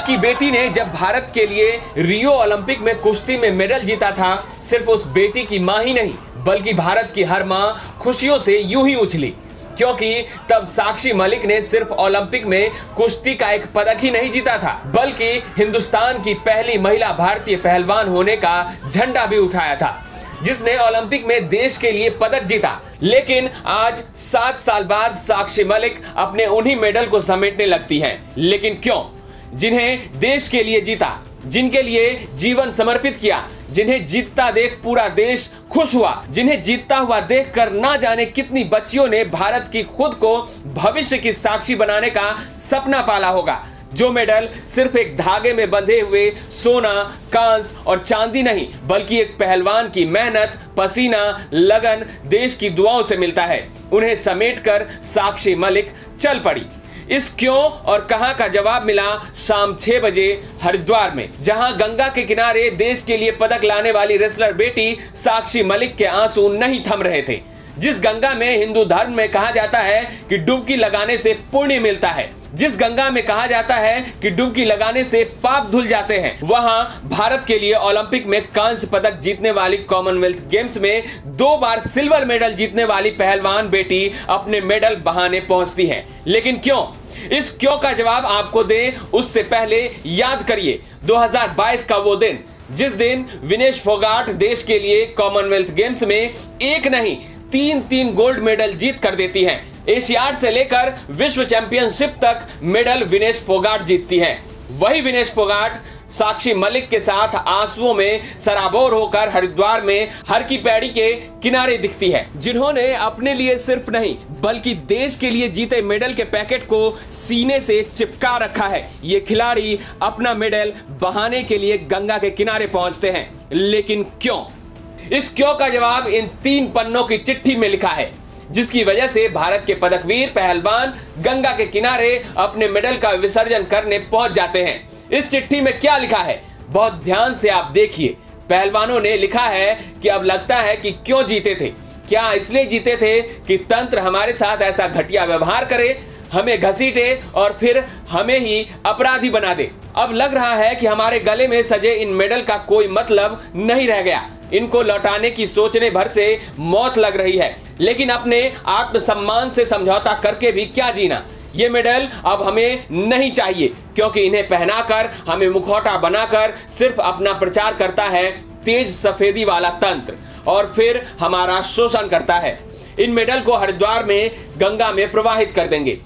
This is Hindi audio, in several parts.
विनेश की बेटी ने जब भारत के लिए रियो ओलंपिक में कुश्ती में मेडल जीता था, सिर्फ उस बेटी की मां ही नहीं बल्कि भारत की हर मां खुशियों से यूं ही उछली, क्योंकि तब साक्षी मलिक ने सिर्फ ओलंपिक में कुश्ती का एक पदक ही नहीं जीता था बल्कि हिंदुस्तान की पहली महिला भारतीय पहलवान होने का झंडा भी उठाया था, जिसने ओलंपिक में देश के लिए पदक जीता। लेकिन आज 7 साल बाद साक्षी मलिक अपने उन्हीं मेडल को समेटने लगती हैं। लेकिन क्यों? जिन्हें देश के लिए जीता, जिनके लिए जीवन समर्पित किया, जिन्हें जीतता देख पूरा देश खुश हुआ, जिन्हें जीतता हुआ देखकर ना जाने कितनी बच्चियों ने भारत की खुद को भविष्य की साक्षी बनाने का सपना पाला होगा। जो मेडल सिर्फ एक धागे में बंधे हुए सोना, कांस और चांदी नहीं बल्कि एक पहलवान की मेहनत, पसीना, लगन, देश की दुआओं से मिलता है, उन्हें समेटकर साक्षी मलिक चल पड़ी। इस क्यों और कहां का जवाब मिला शाम 6 बजे हरिद्वार में, जहां गंगा के किनारे देश के लिए पदक लाने वाली रेसलर बेटी साक्षी मलिक के आंसू नहीं थम रहे थे। जिस गंगा में हिंदू धर्म में कहा जाता है कि डुबकी लगाने से पुण्य मिलता है, जिस गंगा में कहा जाता है कि डुबकी लगाने से पाप धुल जाते हैं, वहां भारत के लिए ओलंपिक में कांस्य पदक जीतने वाली, कॉमनवेल्थ गेम्स में 2 बार सिल्वर मेडल जीतने वाली पहलवान बेटी अपने मेडल बहाने पहुंचती है। लेकिन क्यों? इस क्यों का जवाब आपको दें उससे पहले याद करिए 2022 का वो दिन, जिस दिन विनेश फोगाट देश के लिए कॉमनवेल्थ गेम्स में एक नहीं 3-3 गोल्ड मेडल जीत कर देती है। एशियाड से लेकर विश्व चैंपियनशिप तक मेडल विनेश फोगाट जीतती है। वही विनेश फोगाट साक्षी मलिक के साथ आंसुओं में सराबोर होकर हरिद्वार में हर की पैड़ी के किनारे दिखती है, जिन्होंने अपने लिए सिर्फ नहीं बल्कि देश के लिए जीते मेडल के पैकेट को सीने से चिपका रखा है। ये खिलाड़ी अपना मेडल बहाने के लिए गंगा के किनारे पहुंचते हैं, लेकिन क्यों? इस क्यों का जवाब इन 3 पन्नों की चिट्ठी में लिखा है, जिसकी वजह से भारत के पदकवीर पहलवान गंगा के किनारे अपने मेडल का विसर्जन करने पहुंच जाते हैं। इस चिट्ठी में क्या लिखा है, बहुत ध्यान से आप देखिए। पहलवानों ने लिखा है कि अब लगता है कि क्यों जीते थे, क्या इसलिए जीते थे कि तंत्र हमारे साथ ऐसा घटिया व्यवहार करे, हमें घसीटे और फिर हमें ही अपराधी बना दे। अब लग रहा है कि हमारे गले में सजे इन मेडल का कोई मतलब नहीं रह गया, इनको लौटाने की सोचने भर से मौत लग रही है। लेकिन अपने आत्मसम्मान से समझौता करके भी क्या जीना, ये मेडल अब हमें नहीं चाहिए, क्योंकि इन्हें पहनाकर, हमें मुखौटा बनाकर सिर्फ अपना प्रचार करता है तेज सफेदी वाला तंत्र और फिर हमारा शोषण करता है। इन मेडल को हरिद्वार में गंगा में प्रवाहित कर देंगे।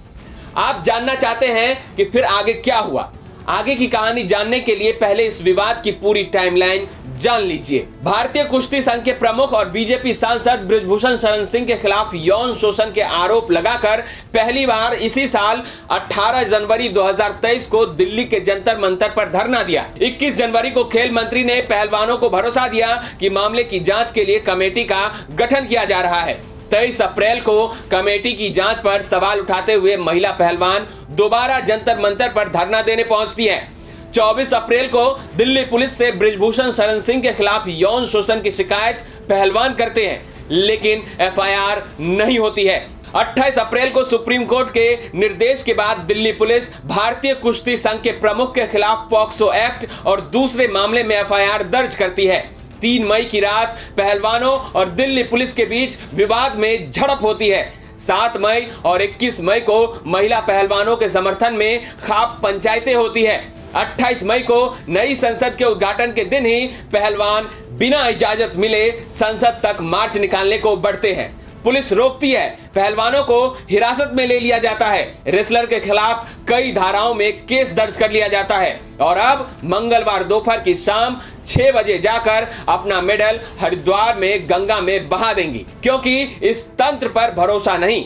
आप जानना चाहते हैं कि फिर आगे क्या हुआ? आगे की कहानी जानने के लिए पहले इस विवाद की पूरी टाइमलाइन जान लीजिए। भारतीय कुश्ती संघ के प्रमुख और बीजेपी सांसद बृजभूषण शरण सिंह के खिलाफ यौन शोषण के आरोप लगाकर पहली बार इसी साल 18 जनवरी 2023 को दिल्ली के जंतर मंतर पर धरना दिया। 21 जनवरी को खेल मंत्री ने पहलवानों को भरोसा दिया कि मामले की जांच के लिए कमेटी का गठन किया जा रहा है। 23 अप्रैल को कमेटी की जांच पर सवाल उठाते हुए महिला पहलवान दोबारा जंतर मंतर पर धरना देने पहुंचती है। 24 अप्रैल को दिल्ली पुलिस से बृजभूषण शरण सिंह के खिलाफ यौन शोषण की शिकायत पहलवान करते हैं, लेकिन एफआईआर नहीं होती है। 28 अप्रैल को सुप्रीम कोर्ट के निर्देश के बाद दिल्ली पुलिस भारतीय कुश्ती संघ के प्रमुख के खिलाफ पॉक्सो एक्ट और दूसरे मामले में एफआईआर दर्ज करती है। 3 मई की रात पहलवानों और दिल्ली पुलिस के बीच विवाद में झड़प होती है। 7 मई और 21 मई को महिला पहलवानों के समर्थन में खाप पंचायतें होती है। 28 मई को नई संसद के उद्घाटन के दिन ही पहलवान बिना इजाजत मिले संसद तक मार्च निकालने को बढ़ते हैं। पुलिस रोकती है, पहलवानों को हिरासत में ले लिया जाता है, रेसलर के खिलाफ कई धाराओं में केस दर्ज कर लिया जाता है और अब मंगलवार दोपहर की शाम 6 बजे जाकर अपना मेडल हरिद्वार में गंगा में बहा देंगी, क्योंकि इस तंत्र पर भरोसा नहीं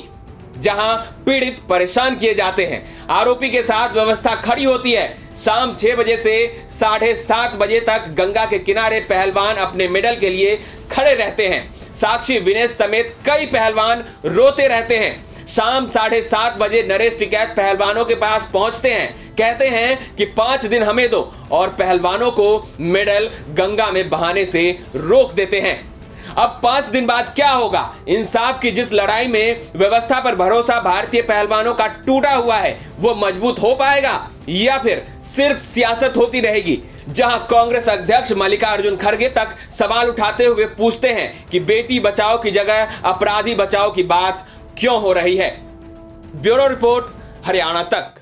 जहां पीड़ित परेशान किए जाते हैं। आरोपी के साथ व्यवस्था खड़ी होती है। शाम 6 बजे से 7:30 बजे तक गंगा के किनारे पहलवान अपने मेडल के लिए खड़े रहते हैं। साक्षी, विनेश समेत कई पहलवान रोते रहते हैं। शाम 7:30 बजे नरेश टिकैत पहलवानों के पास पहुंचते हैं, कहते हैं कि 5 दिन हमें दो, और पहलवानों को मेडल गंगा में बहाने से रोक देते हैं। अब 5 दिन बाद क्या होगा? इंसाफ की जिस लड़ाई में व्यवस्था पर भरोसा भारतीय पहलवानों का टूटा हुआ है वो मजबूत हो पाएगा या फिर सिर्फ सियासत होती रहेगी, जहां कांग्रेस अध्यक्ष मल्लिकार्जुन खड़गे तक सवाल उठाते हुए पूछते हैं कि बेटी बचाओ की जगह अपराधी बचाओ की बात क्यों हो रही है। ब्यूरो रिपोर्ट हरियाणा तक।